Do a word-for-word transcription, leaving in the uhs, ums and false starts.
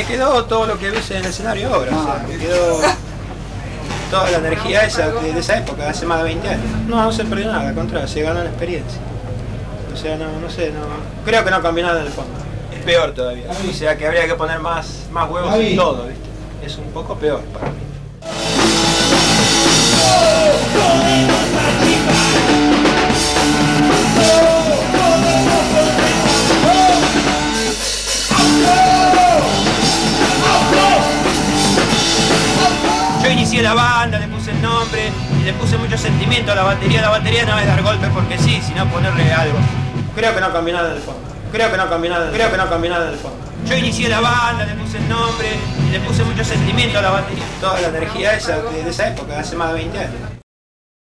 me quedó todo lo que ves en el escenario ahora, no, o sea, me quedó toda la energía esa de, de esa época, hace más de veinte años. No, no se perdió nada, al contrario, se ganó la experiencia. O sea, no, no sé, no, creo que no cambió nada en el fondo. Es peor todavía, o sea que habría que poner más, más huevos en todo, ¿viste? Es un poco peor para mí. Yo inicié la banda, le puse el nombre y le puse mucho sentimiento a la batería. La batería no es dar golpes porque sí, sino ponerle algo. Creo que no cambió nada del fondo. Creo que no cambió nada, creo que no cambió nada del fondo. Yo inicié la banda, le puse el nombre y le puse mucho sentimiento a la batería. Toda la energía esa de, de esa época, hace más de veinte años.